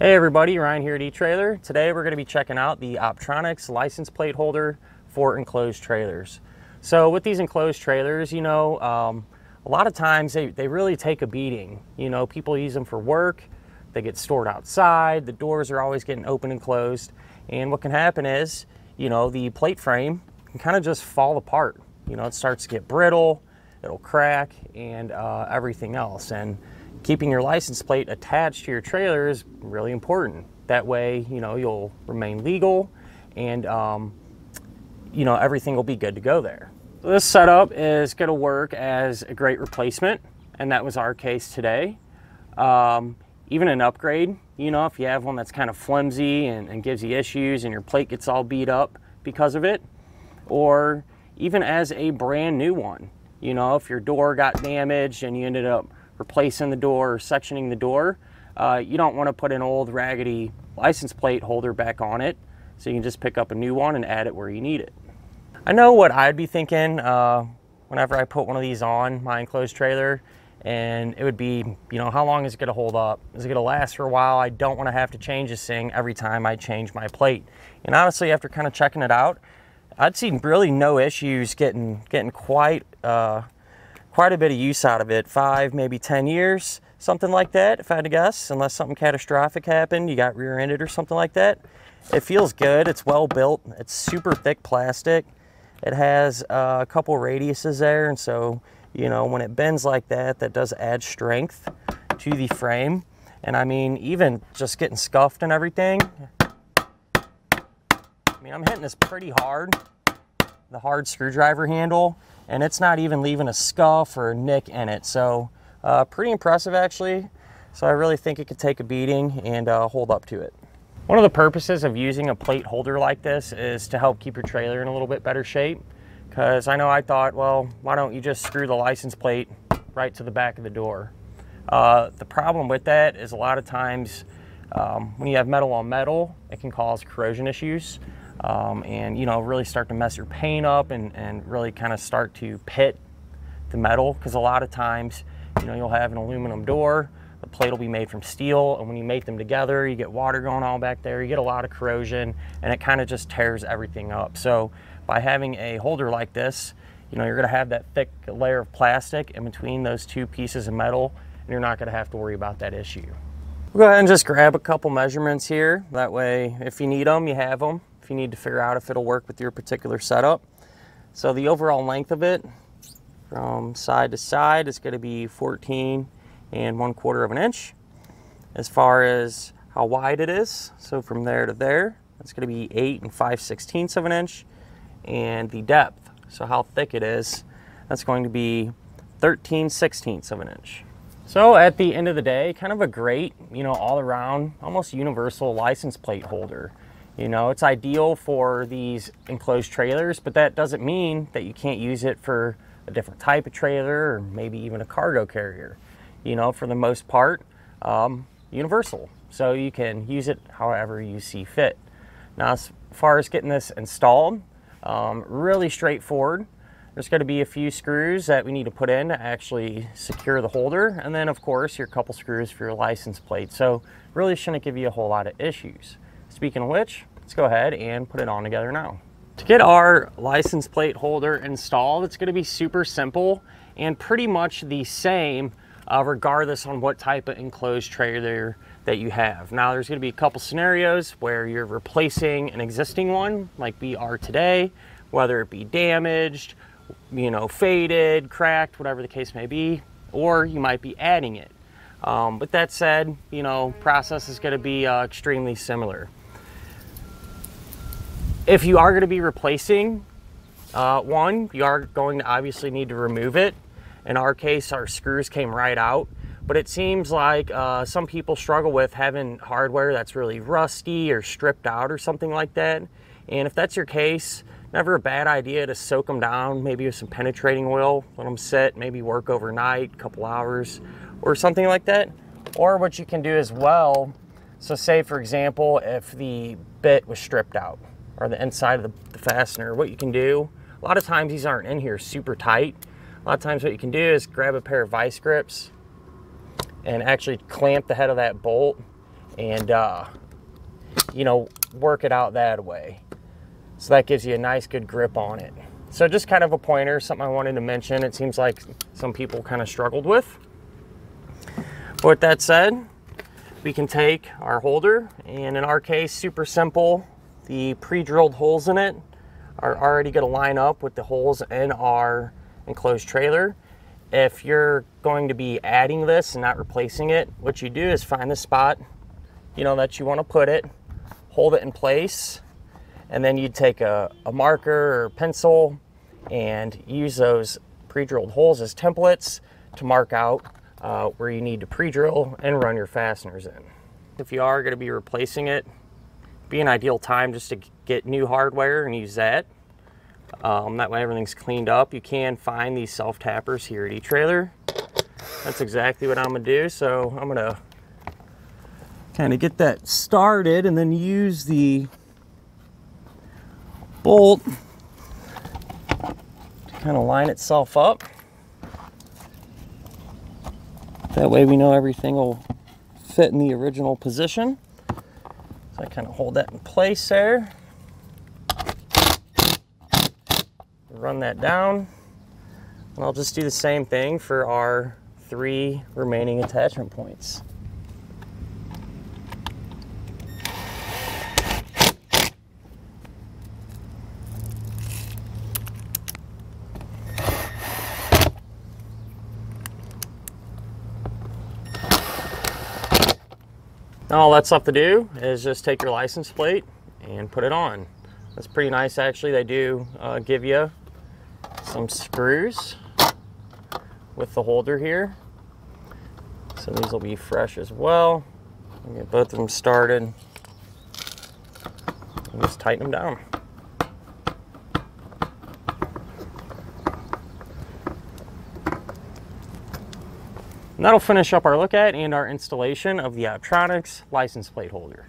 Hey everybody, Ryan here at eTrailer. Today we're going to be checking out the Optronics license plate holder for enclosed trailers. So with these enclosed trailers, you know, a lot of times they really take a beating. You know, people use them for work, they get stored outside, the doors are always getting open and closed. And what can happen is, you know, the plate frame can kind of just fall apart. You know, it starts to get brittle, it'll crack, and everything else. And keeping your license plate attached to your trailer is really important. That way, you know, you'll remain legal and, you know, everything will be good to go there. So this setup is going to work as a great replacement, and that was our case today. Even an upgrade, you know, if you have one that's kind of flimsy and gives you issues and your plate gets all beat up because of it, or even as a brand new one, you know, if your door got damaged and you ended up replacing the door or sectioning the door, you don't want to put an old raggedy license plate holder back on it, so you can just pick up a new one and add it where you need it. I know what I'd be thinking whenever I put one of these on my enclosed trailer, and it would be, you know, how long is it going to hold up? Is it going to last for a while? I don't want to have to change this thing every time I change my plate. And honestly, after kind of checking it out, I'd seen really no issues getting quite a bit of use out of it. 5, maybe 10 years, something like that, if I had to guess, unless something catastrophic happened, you got rear-ended or something like that. It feels good, it's well built, it's super thick plastic. It has a couple radiuses there, and so, you know, when it bends like that, that does add strength to the frame. And I mean, even just getting scuffed and everything, I mean, I'm hitting this pretty hard, the hard screwdriver handle, and it's not even leaving a scuff or a nick in it. So pretty impressive actually. So I really think it could take a beating and hold up to it. One of the purposes of using a plate holder like this is to help keep your trailer in a little bit better shape. Because I know I thought, well, why don't you just screw the license plate right to the back of the door? The problem with that is a lot of times when you have metal on metal, it can cause corrosion issues. And you know, really start to mess your paint up and really kind of start to pit the metal, because a lot of times, you know, you'll have an aluminum door, the plate will be made from steel, and when you make them together, you get water going all back there, you get a lot of corrosion, and it kind of just tears everything up. So by having a holder like this, you know, you're going to have that thick layer of plastic in between those two pieces of metal, and you're not going to have to worry about that issue. We'll go ahead and just grab a couple measurements here, that way if you need them, you have them. If you need to figure out if it'll work with your particular setup. So the overall length of it from side to side is going to be 14 1/4 inches. As far as how wide it is, so from there to there, it's going to be 8 5/16 inches, and the depth, so how thick it is, that's going to be 13 16ths of an inch. So at the end of the day, kind of a great, you know, all around, almost universal license plate holder. You know, it's ideal for these enclosed trailers, but that doesn't mean that you can't use it for a different type of trailer or maybe even a cargo carrier. You know, for the most part, universal. So you can use it however you see fit. Now, as far as getting this installed, really straightforward. There's going to be a few screws that we need to put in to actually secure the holder. And then, of course, your couple screws for your license plate. So really shouldn't give you a whole lot of issues. Speaking of which, let's go ahead and put it on together now. To get our license plate holder installed, it's going to be super simple and pretty much the same regardless on what type of enclosed trailer that you have. Now, there's going to be a couple scenarios where you're replacing an existing one, like we are today, whether it be damaged, you know, faded, cracked, whatever the case may be, or you might be adding it. With that said, you know, process is going to be extremely similar. If you are going to be replacing one, you are going to obviously need to remove it. In our case, our screws came right out, but it seems like some people struggle with having hardware that's really rusty or stripped out or something like that. And if that's your case, never a bad idea to soak them down, maybe with some penetrating oil, let them sit, maybe work overnight, a couple hours or something like that. Or what you can do as well, so say for example, if the bit was stripped out, or the inside of the fastener, what you can do, a lot of times these aren't in here super tight. A lot of times what you can do is grab a pair of vice grips and actually clamp the head of that bolt and you know, work it out that way. So that gives you a nice good grip on it. So just kind of a pointer, something I wanted to mention. It seems like some people kind of struggled with. But with that said, we can take our holder, and in our case, super simple. The pre-drilled holes in it are already going to line up with the holes in our enclosed trailer. If you're going to be adding this and not replacing it, what you do is find the spot, you know, that you want to put it, hold it in place, and then you'd take a marker or pencil and use those pre-drilled holes as templates to mark out where you need to pre-drill and run your fasteners in. If you are going to be replacing it, it'd be an ideal time just to get new hardware and use that. That way everything's cleaned up. You can find these self-tappers here at eTrailer. That's exactly what I'm going to do. So I'm going to kind of get that started and then use the bolt to kind of line itself up. That way we know everything will fit in the original position. So I kind of hold that in place there. Run that down. And I'll just do the same thing for our 3 remaining attachment points. All that's left to do is just take your license plate and put it on. That's pretty nice, actually. They do give you some screws with the holder here. So these will be fresh as well. Get both of them started and just tighten them down. And that'll finish up our look at and our installation of the Optronics license plate holder.